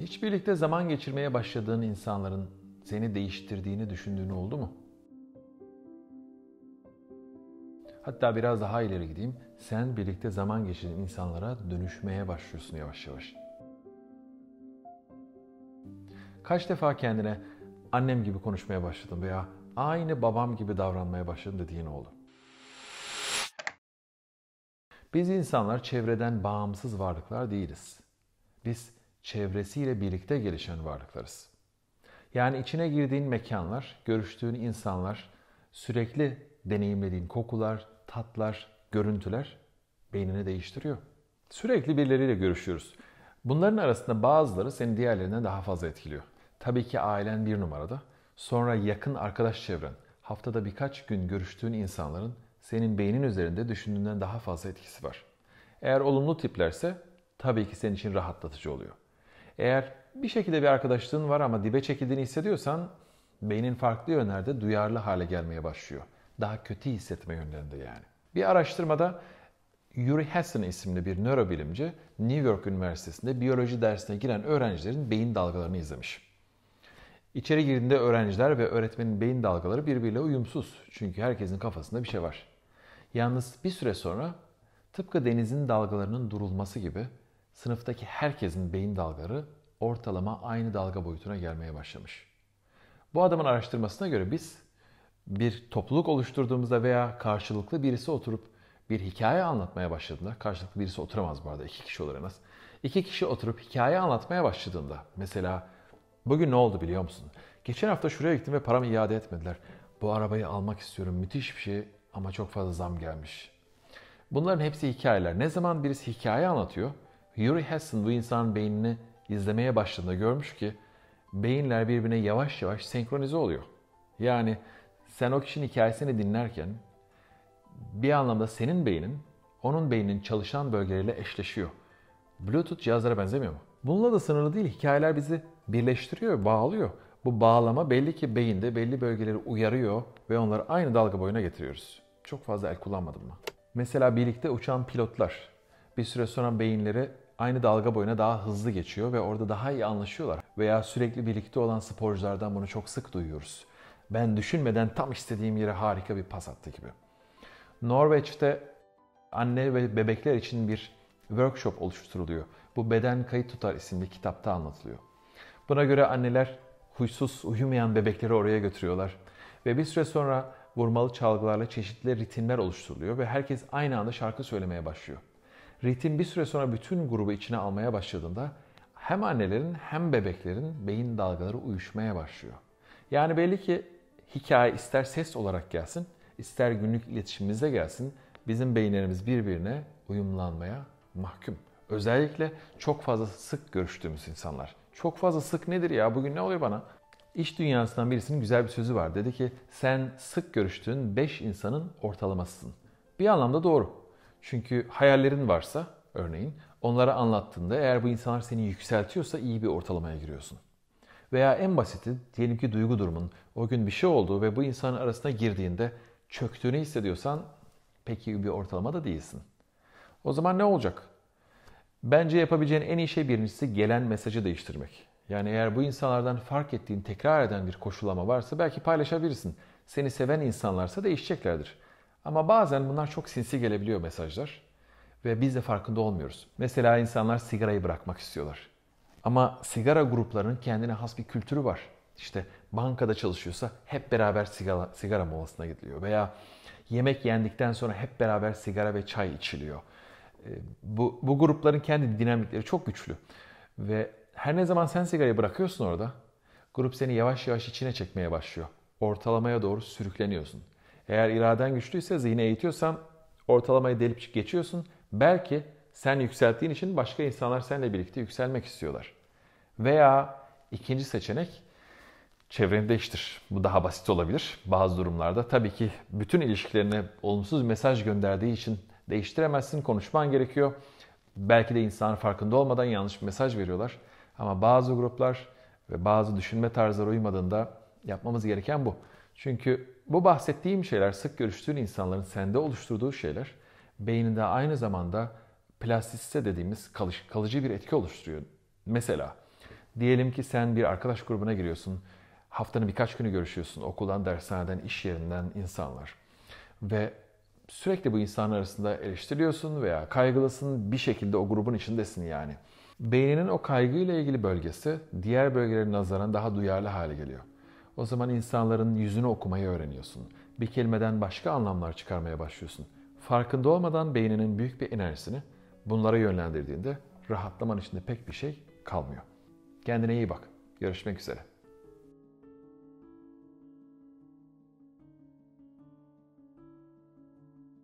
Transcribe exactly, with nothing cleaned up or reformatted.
Hiç birlikte zaman geçirmeye başladığın insanların seni değiştirdiğini düşündüğün oldu mu? Hatta biraz daha ileri gideyim. Sen birlikte zaman geçirdiğin insanlara dönüşmeye başlıyorsun yavaş yavaş. Kaç defa kendine annem gibi konuşmaya başladım veya aynı babam gibi davranmaya başladım dediğin oldu. Biz insanlar çevreden bağımsız varlıklar değiliz. Biz çevresiyle birlikte gelişen varlıklarız. Yani içine girdiğin mekanlar, görüştüğün insanlar, sürekli deneyimlediğin kokular, tatlar, görüntüler beynini değiştiriyor. Sürekli birileriyle görüşüyoruz. Bunların arasında bazıları seni diğerlerinden daha fazla etkiliyor. Tabii ki ailen bir numarada. Sonra yakın arkadaş çevren, haftada birkaç gün görüştüğün insanların senin beynin üzerinde düşündüğünden daha fazla etkisi var. Eğer olumlu tiplerse tabii ki senin için rahatlatıcı oluyor. Eğer bir şekilde bir arkadaşlığın var ama dibe çekildiğini hissediyorsan beynin farklı yönlerde duyarlı hale gelmeye başlıyor. Daha kötü hissetme yönlerinde yani. Bir araştırmada Uri Hasson isimli bir nörobilimci New York Üniversitesi'nde biyoloji dersine giren öğrencilerin beyin dalgalarını izlemiş. İçeri girdiğinde öğrenciler ve öğretmenin beyin dalgaları birbiriyle uyumsuz. Çünkü herkesin kafasında bir şey var. Yalnız bir süre sonra tıpkı denizin dalgalarının durulması gibi sınıftaki herkesin beyin dalgaları ortalama aynı dalga boyutuna gelmeye başlamış. Bu adamın araştırmasına göre biz bir topluluk oluşturduğumuzda veya karşılıklı birisi oturup bir hikaye anlatmaya başladığında, karşılıklı birisi oturamaz bu arada, iki kişi olur en az. İki kişi oturup hikaye anlatmaya başladığında, mesela bugün ne oldu biliyor musun? Geçen hafta şuraya gittim ve paramı iade etmediler. Bu arabayı almak istiyorum, müthiş bir şey ama çok fazla zam gelmiş. Bunların hepsi hikayeler. Ne zaman birisi hikaye anlatıyor, Uri Hasson bu insanın beynini izlemeye başladığında görmüş ki beyinler birbirine yavaş yavaş senkronize oluyor. Yani sen o kişinin hikayesini dinlerken bir anlamda senin beynin, onun beyninin çalışan bölgeleriyle eşleşiyor. Bluetooth cihazlara benzemiyor mu? Bununla da sınırlı değil. Hikayeler bizi birleştiriyor, bağlıyor. Bu bağlama belli ki beyinde belli bölgeleri uyarıyor ve onları aynı dalga boyuna getiriyoruz. Çok fazla el kullanmadım mı? Mesela birlikte uçan pilotlar bir süre sonra beyinleri aynı dalga boyuna daha hızlı geçiyor ve orada daha iyi anlaşıyorlar. Veya sürekli birlikte olan sporculardan bunu çok sık duyuyoruz. Ben düşünmeden tam istediğim yere harika bir pas attı gibi. Norveç'te anne ve bebekler için bir workshop oluşturuluyor. Bu Beden Kayıt Tutar isimli kitapta anlatılıyor. Buna göre anneler huysuz, uyumayan bebekleri oraya götürüyorlar. Ve bir süre sonra vurmalı çalgılarla çeşitli ritimler oluşturuluyor ve herkes aynı anda şarkı söylemeye başlıyor. Ritim bir süre sonra bütün grubu içine almaya başladığında hem annelerin hem bebeklerin beyin dalgaları uyuşmaya başlıyor. Yani belli ki hikaye ister ses olarak gelsin, ister günlük iletişimimize gelsin, bizim beyinlerimiz birbirine uyumlanmaya mahkum. Özellikle çok fazla sık görüştüğümüz insanlar. Çok fazla sık nedir ya? Bugün ne oluyor bana? İş dünyasından birisinin güzel bir sözü var. Dedi ki sen sık görüştüğün beş insanın ortalamasısın. Bir anlamda doğru. Çünkü hayallerin varsa örneğin onlara anlattığında eğer bu insanlar seni yükseltiyorsa iyi bir ortalamaya giriyorsun. Veya en basiti diyelim ki duygu durumun o gün bir şey oldu ve bu insanın arasına girdiğinde çöktüğünü hissediyorsan pek iyi bir ortalamada değilsin. O zaman ne olacak? Bence yapabileceğin en iyi şey birincisi gelen mesajı değiştirmek. Yani eğer bu insanlardan fark ettiğin tekrar eden bir koşullama varsa belki paylaşabilirsin. Seni seven insanlarsa değişeceklerdir. Ama bazen bunlar çok sinsi gelebiliyor mesajlar ve biz de farkında olmuyoruz. Mesela insanlar sigarayı bırakmak istiyorlar. Ama sigara gruplarının kendine has bir kültürü var. İşte bankada çalışıyorsa hep beraber sigara, sigara molasına gidiliyor. Veya yemek yendikten sonra hep beraber sigara ve çay içiliyor. Bu, bu grupların kendi dinamikleri çok güçlü. Ve her ne zaman sen sigarayı bırakıyorsun orada, grup seni yavaş yavaş içine çekmeye başlıyor. Ortalamaya doğru sürükleniyorsun. Eğer iraden güçlüyse, zihni eğitiyorsan ortalamayı delip geçiyorsun. Belki sen yükselttiğin için başka insanlar seninle birlikte yükselmek istiyorlar. Veya ikinci seçenek, çevreni değiştir. Bu daha basit olabilir bazı durumlarda. Tabii ki bütün ilişkilerine olumsuz mesaj gönderdiği için değiştiremezsin, konuşman gerekiyor. Belki de insanlar farkında olmadan yanlış bir mesaj veriyorlar. Ama bazı gruplar ve bazı düşünme tarzları uymadığında yapmamız gereken bu. Çünkü bu bahsettiğim şeyler, sık görüştüğün insanların sende oluşturduğu şeyler, beyninde aynı zamanda plastisite dediğimiz kalıcı bir etki oluşturuyor. Mesela Diyelim ki sen bir arkadaş grubuna giriyorsun. Haftanın birkaç günü görüşüyorsun. Okuldan, dershaneden, iş yerinden insanlar. Ve sürekli bu insanlar arasında eleştiriyorsun veya kaygılısın. Bir şekilde o grubun içindesin yani. Beyninin o kaygıyla ilgili bölgesi diğer bölgelerin nazaran daha duyarlı hale geliyor. O zaman insanların yüzünü okumayı öğreniyorsun. Bir kelimeden başka anlamlar çıkarmaya başlıyorsun. Farkında olmadan beyninin büyük bir enerjisini bunlara yönlendirdiğinde rahatlaman içinde pek bir şey kalmıyor. Kendine iyi bak. Görüşmek üzere.